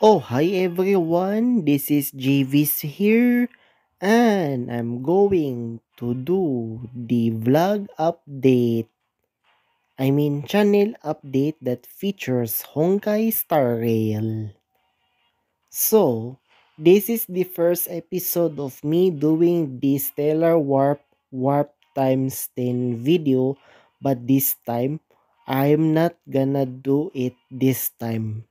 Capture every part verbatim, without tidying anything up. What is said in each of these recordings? Oh, hi everyone, this is J Vs here, and I'm going to do the vlog update, I mean channel update that features Honkai Star Rail. So, this is the first episode of me doing the Stellar Warp Warp times ten video, but this time, I'm not gonna do it this time.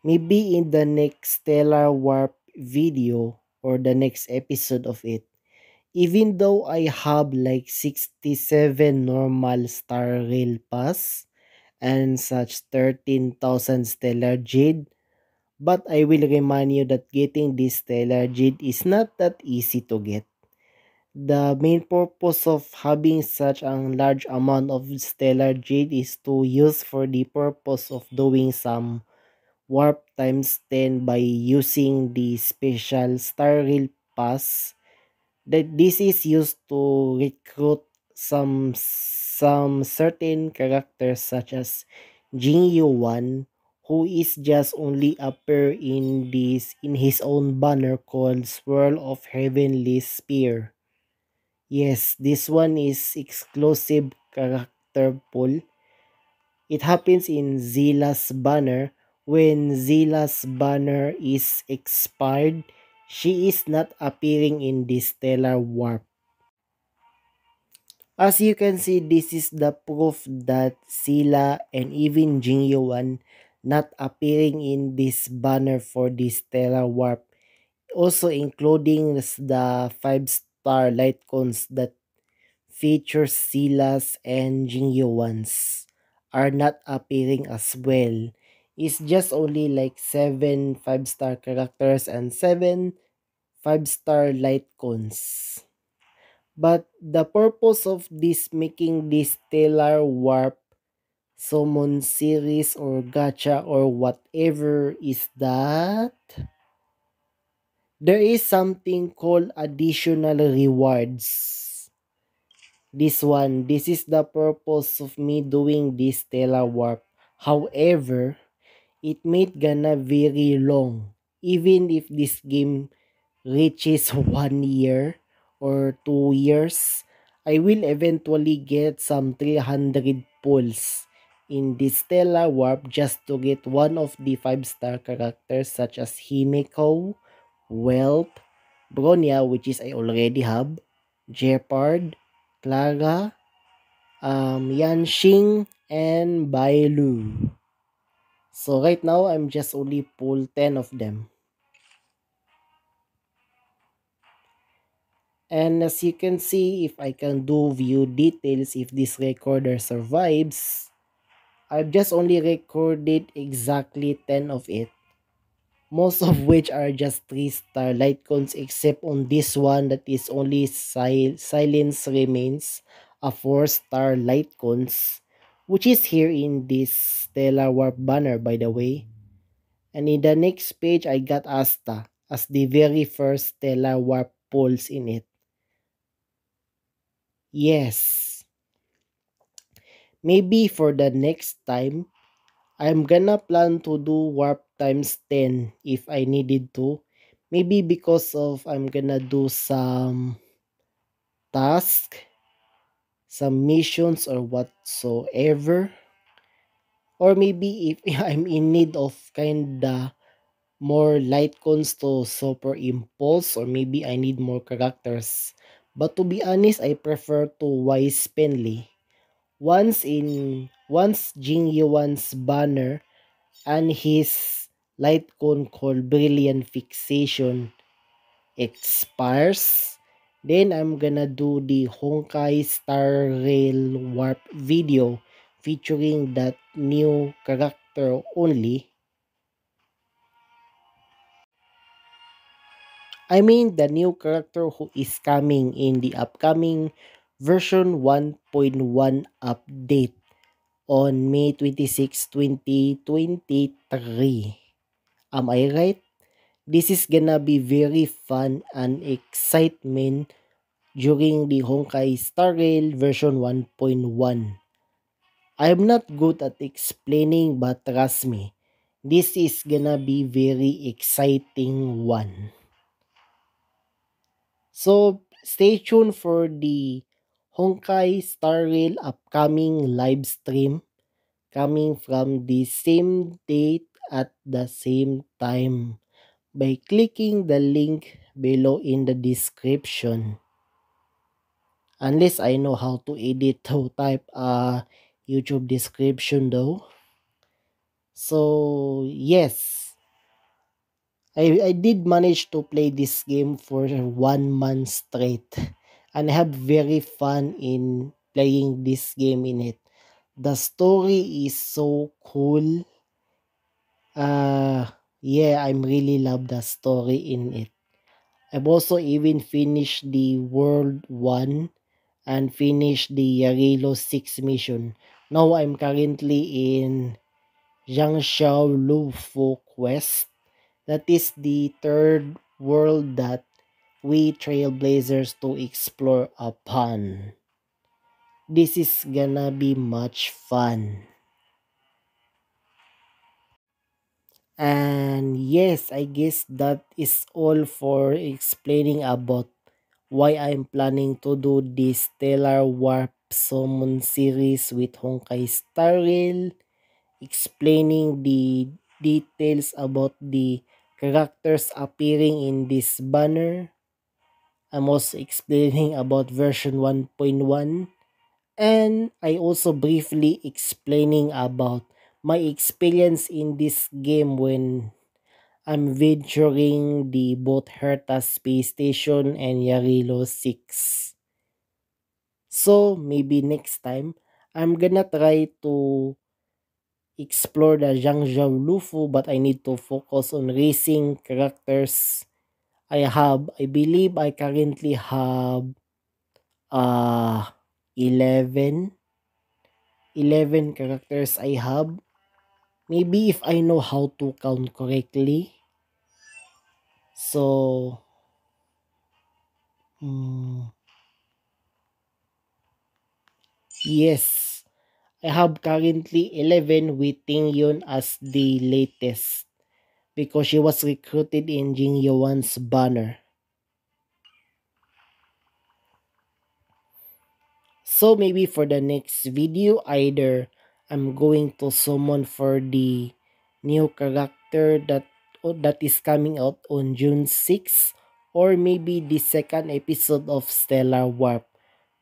Maybe in the next Stellar Warp video or the next episode of it. Even though I have like sixty-seven normal Star Rail Pass and such thirteen thousand Stellar Jade. But I will remind you that getting this Stellar Jade is not that easy to get. The main purpose of having such a large amount of Stellar Jade is to use for the purpose of doing some Warp times ten by using the special Star Rail Pass. That this is used to recruit some some certain characters such as Jing Yu Wan, who is just only appear in this in his own banner called Swirl of Heavenly Spear. Yes, this one is exclusive character pool. It happens in Zila's banner. When Zila's banner is expired, she is not appearing in the Stellar Warp. As you can see, this is the proof that Zila and even Jingyuan not appearing in this banner for the Stellar Warp. Also including the five star light cones that features Zila's and Jingyuan's are not appearing as well. It's just only like seven five star characters and seven five star light cones. But the purpose of this making this Stellar Warp summon series or gacha or whatever is that there is something called additional rewards. This one, this is the purpose of me doing this Stellar Warp. However, it made gonna very long. Even if this game reaches one year or two years, I will eventually get some three hundred pulls in the Stellar Warp just to get one of the five star characters such as Himeko, Welt, Bronya, which is I already have, Jeopard, Clara, um, Yansheng, and Bailu. So right now, I'm just only pull ten of them. And as you can see, if I can do view details, if this recorder survives, I've just only recorded exactly ten of it. Most of which are just three star light cones except on this one that is only sil Silence Remains, a four star light cones. Which is here in this Stellar Warp banner, by the way. And in the next page, I got Asta as the very first Stellar Warp pulls in it. Yes. Maybe for the next time, I'm gonna plan to do Warp times ten if I needed to. Maybe because of I'm gonna do some tasks. Some missions or whatsoever. Or maybe if I'm in need of kinda more light cones to super impulse, or maybe I need more characters. But to be honest, I prefer to wise spendly. Once in once Jingyuan's banner and his light cone called Brilliant Fixation expires, then I'm gonna do the Honkai Star Rail Warp video featuring that new character only. I mean the new character who is coming in the upcoming version one point one update on May twenty-sixth, twenty twenty-three. Am I right? This is gonna be very fun and excitement during the Honkai Star Rail version one point one. I'm not good at explaining, but trust me, This is gonna be very exciting one. So stay tuned for the Honkai Star Rail upcoming live stream coming from the same date at the same time by clicking the link below in the description. Unless I know how to edit to type a YouTube description though. So yes, I, I did manage to play this game for one month straight. And I have very fun in playing this game in it. The story is so cool. Uh, yeah, I really love the story in it. I've also even finished the World one and finished the Jarilo six mission. Now I'm currently in Zhang Zhang Lufu quest. That is the third world that we trailblazers to explore upon. This is gonna be much fun. And yes, I guess that is all for explaining about why I'm planning to do this Stellar Warp Summon series with Honkai Star Rail, explaining the details about the characters appearing in this banner. I'm also explaining about version one point one, and I also briefly explaining about my experience in this game when I'm venturing the both Herta Space Station and Jarilo six. So maybe next time, I'm gonna try to explore the Zhang Zhang Lufu, but I need to focus on racing characters. I have, I believe I currently have uh, eleven characters I have. Maybe if I know how to count correctly. So, um, yes, I have currently eleven with Ting Yun as the latest, because she was recruited in Jing Yu Wan's banner. So maybe for the next video, either I'm going to summon for the new character that oh, that is coming out on June sixth, or maybe the second episode of Stellar Warp.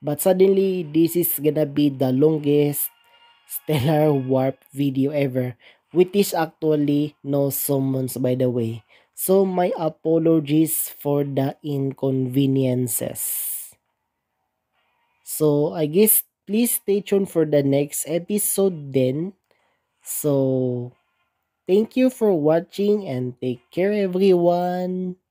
But suddenly, this is gonna be the longest Stellar Warp video ever, which is actually no summons, by the way. So my apologies for the inconveniences. So I guess please stay tuned for the next episode then. So, thank you for watching and take care everyone.